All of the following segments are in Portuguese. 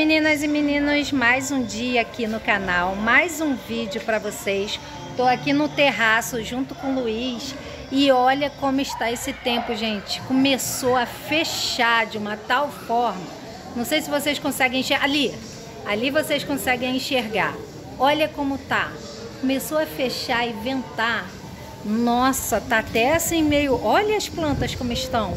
Meninas e meninos, mais um dia aqui no canal, mais um vídeo para vocês. Tô aqui no terraço junto com o Luiz e olha como está esse tempo, gente. Começou a fechar de uma tal forma. Não sei se vocês conseguem enxergar. Ali vocês conseguem enxergar. Olha como tá. Começou a fechar e ventar. Nossa, tá até assim meio... Olha as plantas como estão.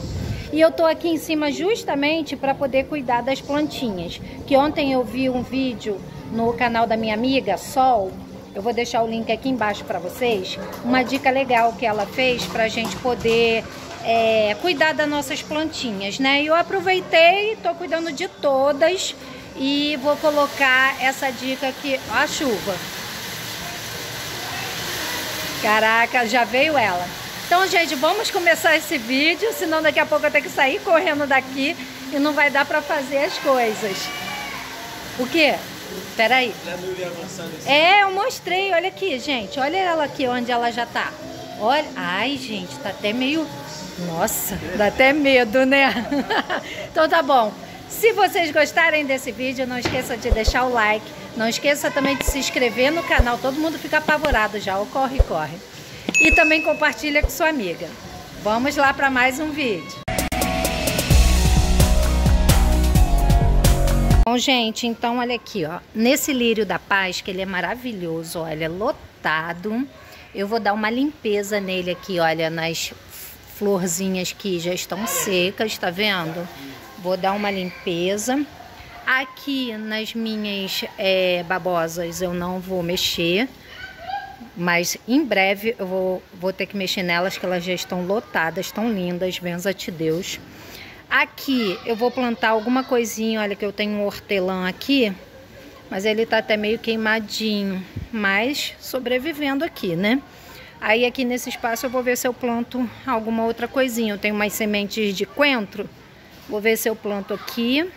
E eu tô aqui em cima justamente para poder cuidar das plantinhas. Que ontem eu vi um vídeo no canal da minha amiga Sol. Eu vou deixar o link aqui embaixo para vocês. Uma dica legal que ela fez para a gente poder cuidar das nossas plantinhas, né? E eu aproveitei, tô cuidando de todas e vou colocar essa dica aqui. Ó, a chuva. Caraca, já veio ela. Então, gente, vamos começar esse vídeo, senão daqui a pouco eu tenho que sair correndo daqui e não vai dar pra fazer as coisas. O quê? Peraí. É, eu mostrei, olha aqui, gente. Olha ela aqui, onde ela já tá. Olha. Ai, gente, tá até meio... Nossa, dá até medo, né? Então tá bom. Se vocês gostarem desse vídeo, não esqueça de deixar o like. Não esqueça também de se inscrever no canal. Todo mundo fica apavorado já. Ó, corre, corre. E também compartilha com sua amiga. Vamos lá para mais um vídeo. Bom, gente, então olha aqui, ó. Nesse lírio da paz, que ele é maravilhoso, olha, lotado. Eu vou dar uma limpeza nele aqui, olha, nas florzinhas que já estão secas, tá vendo? Vou dar uma limpeza. Aqui nas minhas babosas eu não vou mexer. Mas em breve eu vou ter que mexer nelas, que elas já estão lotadas, tão lindas, benza-te Deus. Aqui eu vou plantar alguma coisinha, olha que eu tenho um hortelã aqui, mas ele tá até meio queimadinho, mas sobrevivendo aqui, né? Aí aqui nesse espaço eu vou ver se eu planto alguma outra coisinha. Eu tenho umas sementes de coentro, vou ver se eu planto aqui.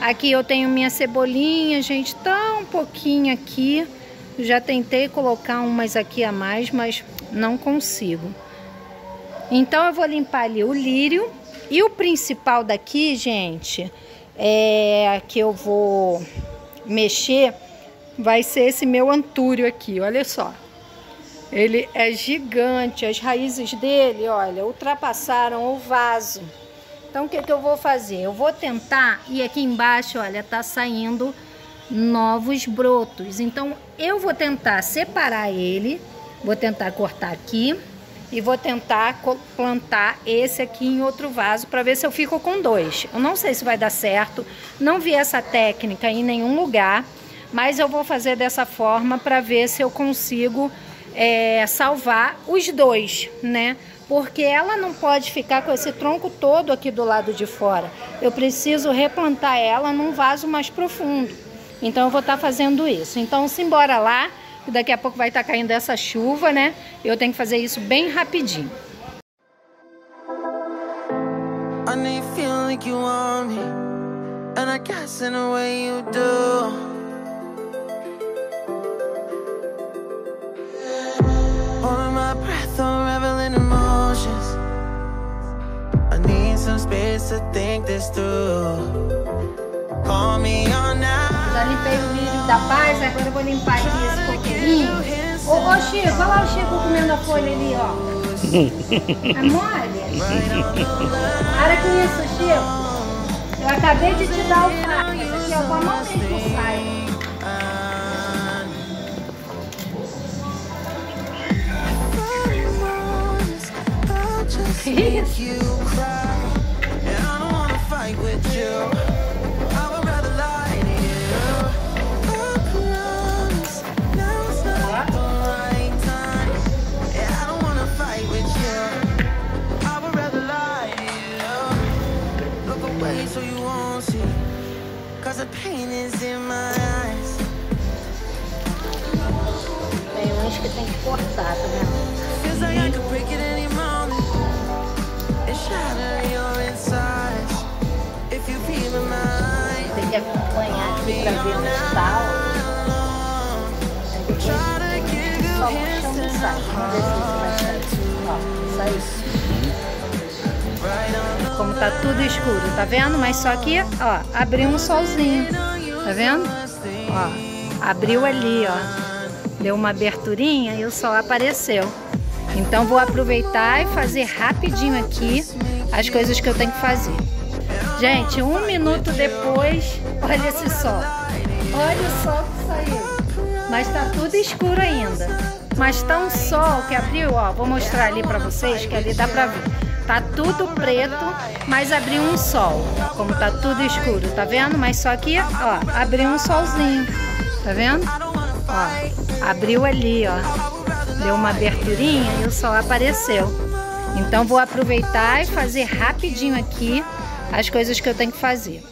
Aqui eu tenho minha cebolinha, gente, tá um pouquinho aqui. Já tentei colocar umas aqui a mais, mas não consigo. Então eu vou limpar ali o lírio. E o principal daqui, gente, que eu vou mexer, vai ser esse meu antúrio aqui, olha só. Ele é gigante, as raízes dele, olha, ultrapassaram o vaso. Então o que que eu vou fazer? Eu vou tentar, e aqui embaixo, olha, tá saindo novos brotos. Então eu vou tentar separar ele, vou tentar cortar aqui e vou tentar plantar esse aqui em outro vaso para ver se eu fico com dois. Eu não sei se vai dar certo, não vi essa técnica em nenhum lugar, mas eu vou fazer dessa forma para ver se eu consigo salvar os dois, né? Porque ela não pode ficar com esse tronco todo aqui do lado de fora. Eu preciso replantar ela num vaso mais profundo. Então eu vou estar fazendo isso. Então simbora lá, que daqui a pouco vai estar caindo essa chuva, né? Eu tenho que fazer isso bem rapidinho. Já limpei o lírio da paz, agora eu vou limpar aqui esse coqueirinho. Ô Chico, olha lá o Chico comendo a folha ali, ó. É mole? Para com isso, Chico. Eu acabei de te dar o prato, mas aqui eu vou mandar expulsar. Que isso? Tem uns que tem que cortar, tá vendo? Tem que acompanhar aqui pra ver onde está. Só puxando o saco. Vamos ver se isso vai sair. Ó, saiu. Como tá tudo escuro, tá vendo? Mas só que, ó, abriu um solzinho. Tá vendo? Ó, abriu ali, ó. Deu uma aberturinha e o sol apareceu. Então vou aproveitar e fazer rapidinho aqui as coisas que eu tenho que fazer. Gente, 1 minuto depois, olha esse sol. Olha o sol que saiu. Mas tá tudo escuro ainda. Mas tá um sol que abriu, ó. Vou mostrar ali pra vocês, que ali dá pra ver. Tá tudo preto, mas abriu um sol. Como tá tudo escuro, tá vendo? Mas só que, ó, abriu um solzinho. Tá vendo? Ó, abriu ali, ó. Deu uma aberturinha e o sol apareceu. Então vou aproveitar e fazer rapidinho aqui as coisas que eu tenho que fazer.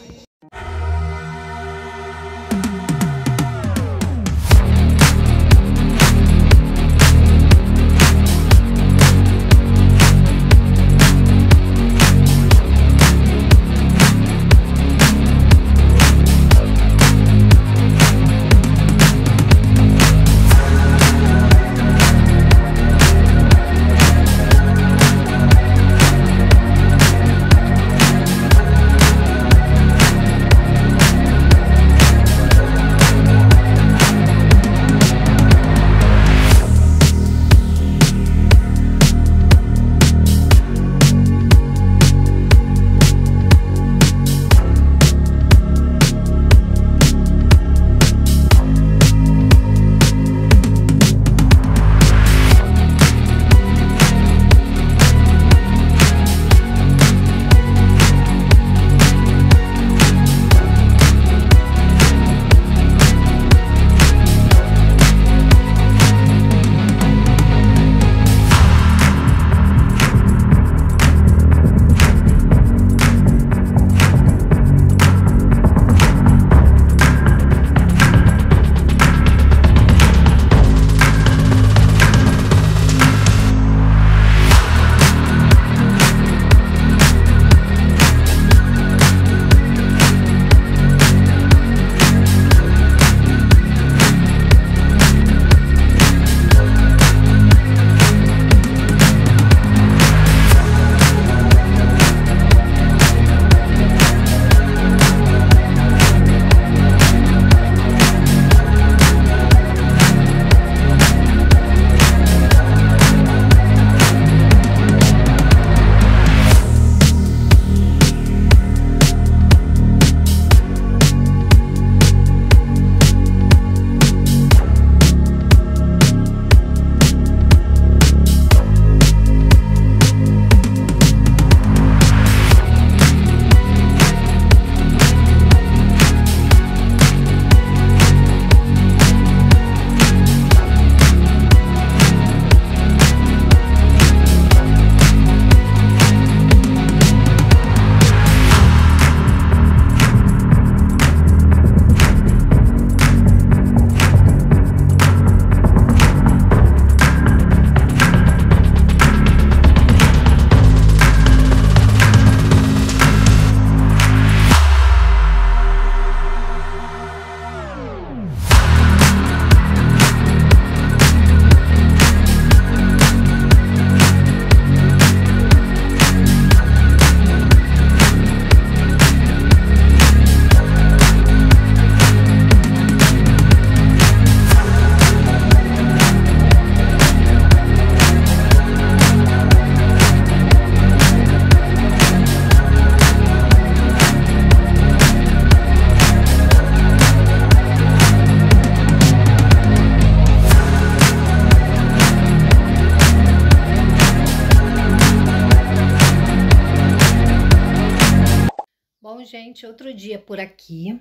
Gente, outro dia por aqui,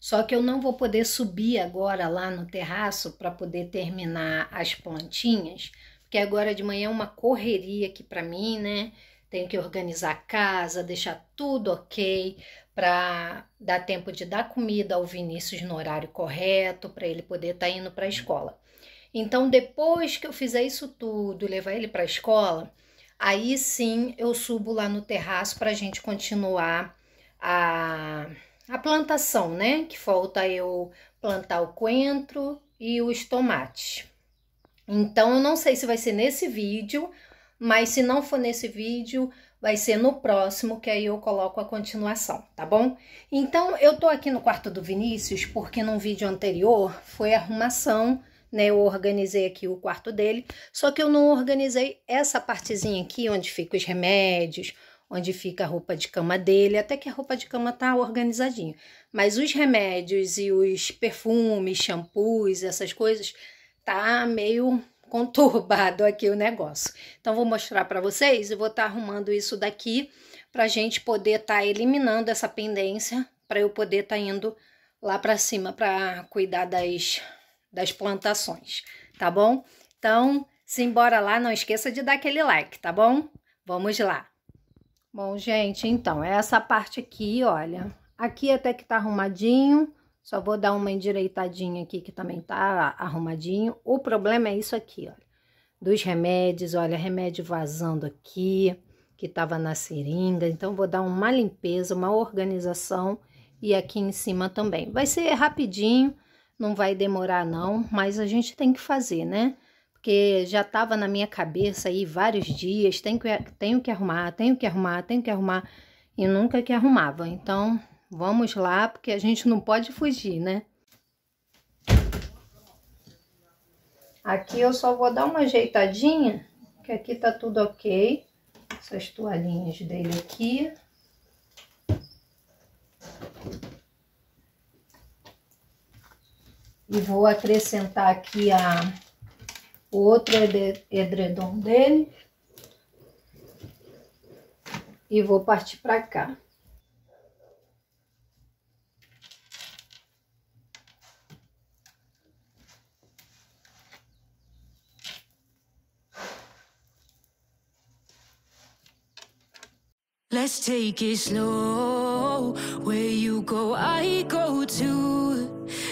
só que eu não vou poder subir agora lá no terraço para poder terminar as plantinhas, porque agora de manhã é uma correria aqui para mim, né? Tenho que organizar a casa, deixar tudo ok para dar tempo de dar comida ao Vinícius no horário correto, para ele poder estar indo para a escola. Então, depois que eu fizer isso tudo, levar ele para a escola, aí sim eu subo lá no terraço para a gente continuar a plantação, né? Que falta eu plantar o coentro e os tomates. Então, eu não sei se vai ser nesse vídeo, mas se não for nesse vídeo, vai ser no próximo, que aí eu coloco a continuação, tá bom? Então, eu tô aqui no quarto do Vinícius, porque num vídeo anterior foi arrumação, né? Eu organizei aqui o quarto dele, só que eu não organizei essa partezinha aqui, onde fica os remédios, onde fica a roupa de cama dele, até que a roupa de cama tá organizadinha. Mas os remédios e os perfumes, shampoos, essas coisas, tá meio conturbado aqui o negócio. Então, vou mostrar para vocês e vou estar arrumando isso daqui pra gente poder estar eliminando essa pendência, para eu poder estar indo lá para cima para cuidar das plantações, tá bom? Então, simbora lá, não esqueça de dar aquele like, tá bom? Vamos lá! Bom, gente, então, essa parte aqui, olha, aqui até que tá arrumadinho, só vou dar uma endireitadinha aqui que também tá arrumadinho. O problema é isso aqui, olha, dos remédios, olha, remédio vazando aqui, que tava na seringa, então vou dar uma limpeza, uma organização, e aqui em cima também. Vai ser rapidinho, não vai demorar não, mas a gente tem que fazer, né? Porque já estava na minha cabeça aí vários dias, tenho que arrumar, e nunca que arrumava. Então, vamos lá, porque a gente não pode fugir, né? Aqui eu só vou dar uma ajeitadinha, que aqui tá tudo ok. Essas toalhinhas dele aqui. E vou acrescentar aqui o outro edredom dele, e vou partir para cá. Let's take it slow, where you go, I go too.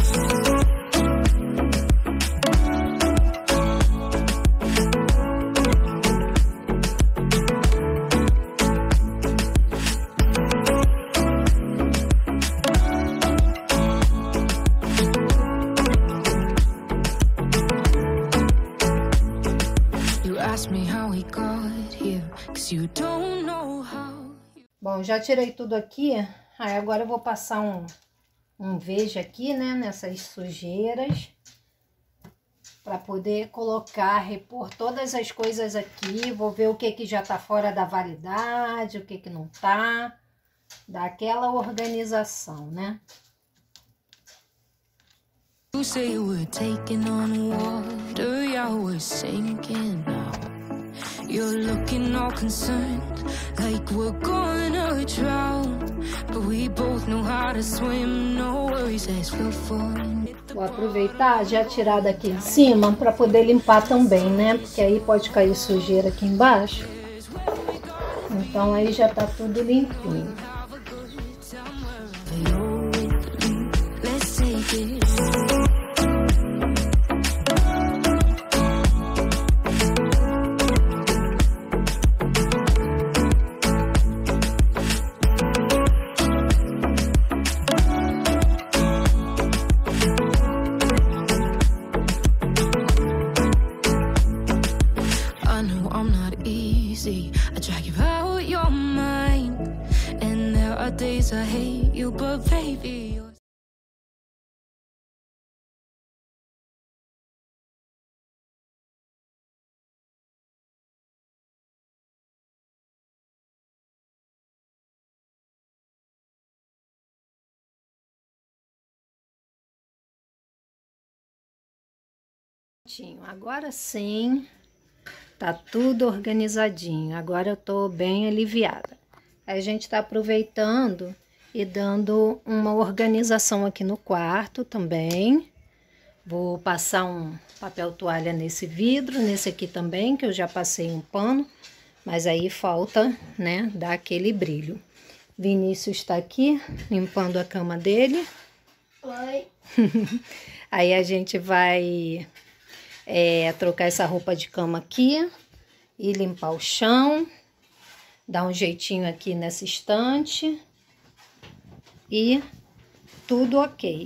slow. Bom, já tirei tudo aqui, aí agora eu vou passar um veja aqui, né, nessas sujeiras, para poder colocar, repor todas as coisas aqui. Vou ver o que que já tá fora da validade, o que que não tá, daquela organização, né? You say you were taking on water, you were sinking now. You're looking all concerned, like we're gonna drown. But we both know how to swim, no worries as we're falling. Vou aproveitar, já tirar daqui em cima, pra poder limpar também, né? Porque aí pode cair sujeira aqui embaixo. Então aí já tá tudo limpinho. I hate you, but baby, you're... Agora sim, tá tudo organizadinho. Agora eu tô bem aliviada. A gente tá aproveitando e dando uma organização aqui no quarto também. Vou passar um papel toalha nesse vidro, nesse aqui também, que eu já passei um pano, mas aí falta, né, dar aquele brilho. Vinícius está aqui limpando a cama dele. Oi. Aí a gente vai trocar essa roupa de cama aqui e limpar o chão. Dá um jeitinho aqui nessa estante e tudo ok.